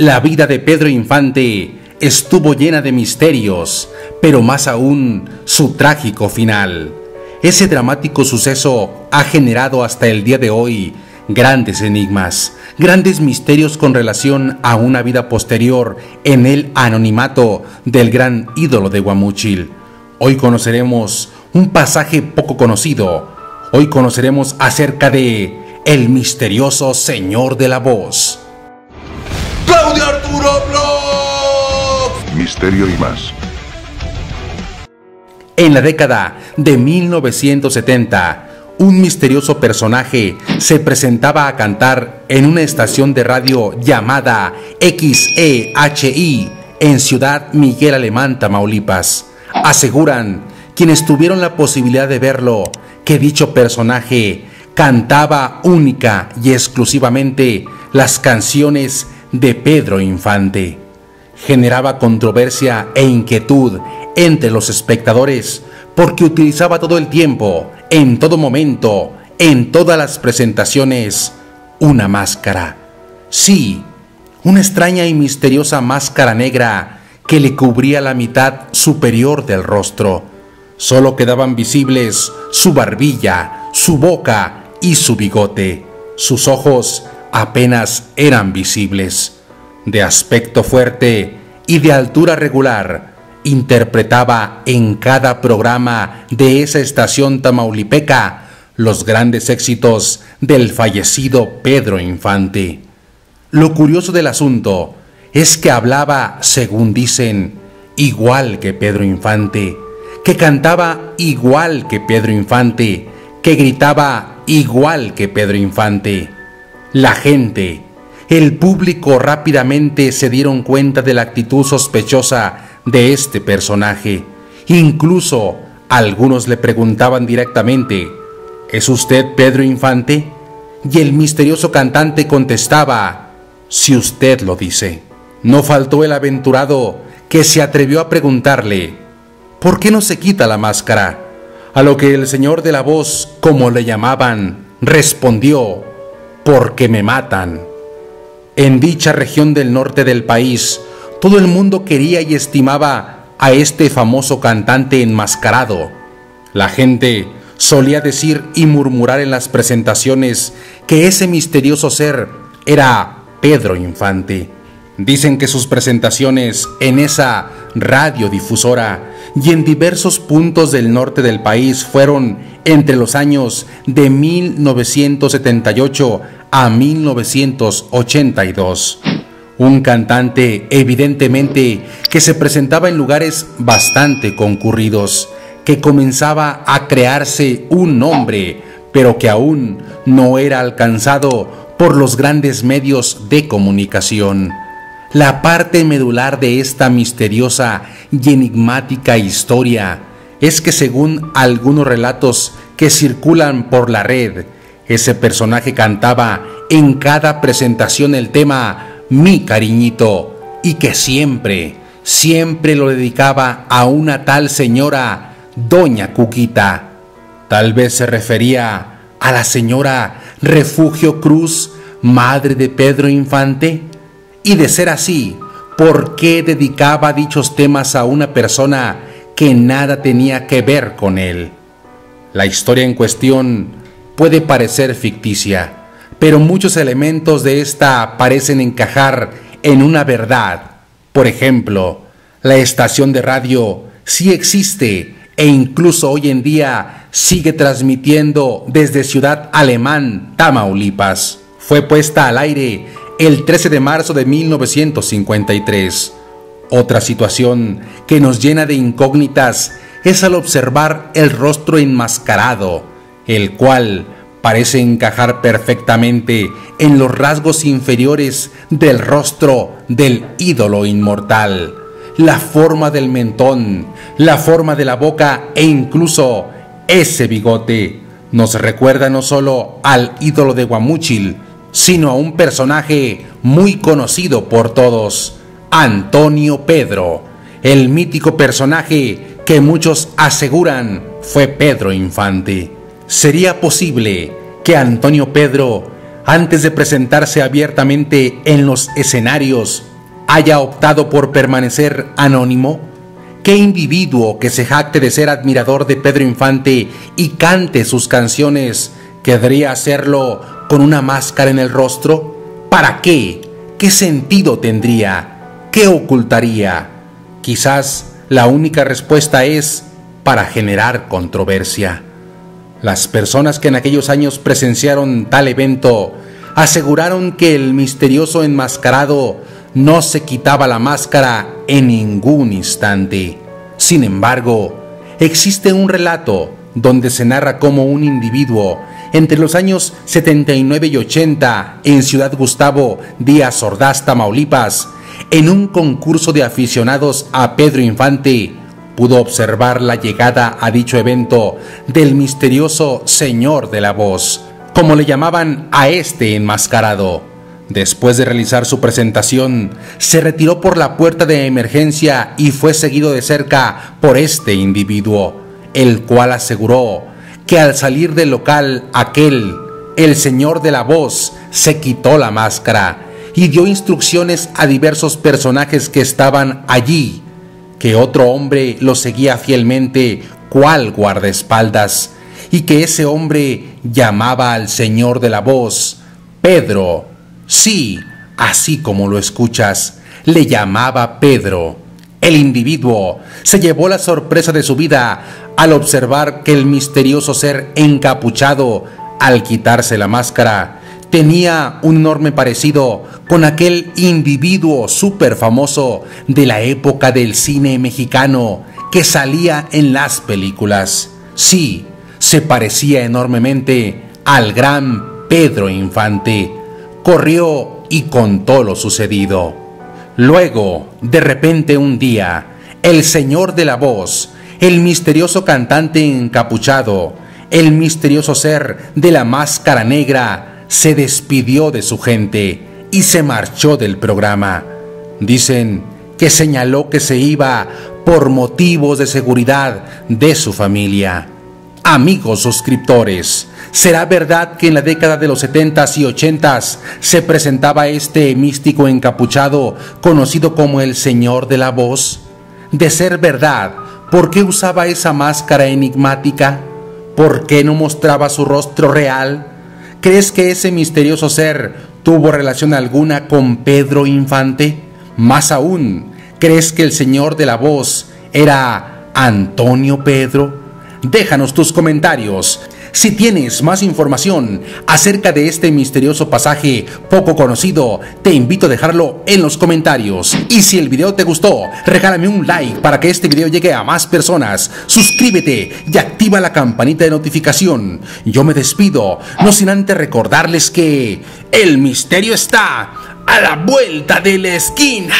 La vida de Pedro Infante estuvo llena de misterios, pero más aún su trágico final. Ese dramático suceso ha generado hasta el día de hoy grandes enigmas, grandes misterios con relación a una vida posterior en el anonimato del gran ídolo de Guamúchil. Hoy conoceremos un pasaje poco conocido. Hoy conoceremos acerca de el misterioso señor de la voz. ¡Claudio Arturo Bloch! Misterio y más. En la década de 1970, un misterioso personaje se presentaba a cantar en una estación de radio llamada XEHI en Ciudad Miguel Alemán, Tamaulipas. Aseguran quienes tuvieron la posibilidad de verlo que dicho personaje cantaba única y exclusivamente las canciones de Pedro Infante. Generaba controversia e inquietud entre los espectadores porque utilizaba todo el tiempo, en todo momento, en todas las presentaciones, una máscara. Sí, una extraña y misteriosa máscara negra que le cubría la mitad superior del rostro. Solo quedaban visibles su barbilla, su boca y su bigote. Sus ojos apenas eran visibles. De aspecto fuerte y de altura regular, interpretaba en cada programa de esa estación tamaulipeca los grandes éxitos del fallecido Pedro Infante. Lo curioso del asunto es que hablaba, según dicen, igual que Pedro Infante, que cantaba igual que Pedro Infante, que gritaba igual que Pedro Infante. La gente, el público rápidamente se dieron cuenta de la actitud sospechosa de este personaje. Incluso algunos le preguntaban directamente, ¿es usted Pedro Infante? Y el misterioso cantante contestaba, si usted lo dice. No faltó el aventurado que se atrevió a preguntarle, ¿por qué no se quita la máscara? A lo que el señor de la voz, como le llamaban, respondió, porque me matan. En dicha región del norte del país, todo el mundo quería y estimaba a este famoso cantante enmascarado. La gente solía decir y murmurar en las presentaciones que ese misterioso ser era Pedro Infante. Dicen que sus presentaciones en esa radiodifusora y en diversos puntos del norte del país fueron entre los años de 1978 a 1982. Un cantante evidentemente que se presentaba en lugares bastante concurridos, que comenzaba a crearse un nombre, pero que aún no era alcanzado por los grandes medios de comunicación. La parte medular de esta misteriosa y enigmática historia es que, según algunos relatos que circulan por la red, ese personaje cantaba en cada presentación el tema Mi Cariñito y que siempre, siempre lo dedicaba a una tal señora, Doña Cuquita. Tal vez se refería a la señora Refugio Cruz, madre de Pedro Infante. Y de ser así, ¿por qué dedicaba dichos temas a una persona que nada tenía que ver con él? La historia en cuestión puede parecer ficticia, pero muchos elementos de esta parecen encajar en una verdad. Por ejemplo, la estación de radio sí existe e incluso hoy en día sigue transmitiendo desde Ciudad Alemán, Tamaulipas. Fue puesta al aire el 13 de marzo de 1953. Otra situación que nos llena de incógnitas es al observar el rostro enmascarado, el cual parece encajar perfectamente en los rasgos inferiores del rostro del ídolo inmortal, la forma del mentón, la forma de la boca e incluso ese bigote. Nos recuerda no solo al ídolo de Guamúchil, sino a un personaje muy conocido por todos, Antonio Pedro, el mítico personaje que muchos aseguran fue Pedro Infante. ¿Sería posible que Antonio Pedro antes de presentarse abiertamente en los escenarios, haya optado por permanecer anónimo? ¿Qué individuo que se jacte de ser admirador de Pedro Infante y cante sus canciones querría hacerlo con una máscara en el rostro? ¿Para qué? ¿Qué sentido tendría? ¿Qué ocultaría? Quizás la única respuesta es para generar controversia. Las personas que en aquellos años presenciaron tal evento aseguraron que el misterioso enmascarado no se quitaba la máscara en ningún instante. Sin embargo, existe un relato donde se narra cómo un individuo, entre los años 79 y 80, en Ciudad Gustavo Díaz Ordaz, Tamaulipas, en un concurso de aficionados a Pedro Infante, pudo observar la llegada a dicho evento del misterioso señor de la voz, como le llamaban a este enmascarado. Después de realizar su presentación, se retiró por la puerta de emergencia y fue seguido de cerca por este individuo, el cual aseguró que al salir del local aquel, el señor de la voz, se quitó la máscara y dio instrucciones a diversos personajes que estaban allí, que otro hombre lo seguía fielmente cual guardaespaldas, y que ese hombre llamaba al señor de la voz Pedro. Sí, así como lo escuchas, le llamaba Pedro. El individuo se llevó la sorpresa de su vida al observar que el misterioso ser encapuchado, al quitarse la máscara, tenía un enorme parecido con aquel individuo súper famoso de la época del cine mexicano que salía en las películas. Sí, se parecía enormemente al gran Pedro Infante. Corrió y contó lo sucedido. Luego, de repente un día, el señor de la voz, el misterioso cantante encapuchado, el misterioso ser de la máscara negra, se despidió de su gente y se marchó del programa. Dicen que señaló que se iba por motivos de seguridad de su familia. Amigos suscriptores, ¿será verdad que en la década de los 70s y 80s se presentaba este místico encapuchado conocido como el señor de la voz? De ser verdad, ¿por qué usaba esa máscara enigmática? ¿Por qué no mostraba su rostro real? ¿Crees que ese misterioso ser tuvo relación alguna con Pedro Infante? Más aún, ¿crees que el señor de la voz era Antonio Pedro? Déjanos tus comentarios. Si tienes más información acerca de este misterioso pasaje poco conocido, te invito a dejarlo en los comentarios. Y si el video te gustó, regálame un like para que este video llegue a más personas. Suscríbete y activa la campanita de notificación. Yo me despido, no sin antes recordarles que el misterio está a la vuelta de la esquina.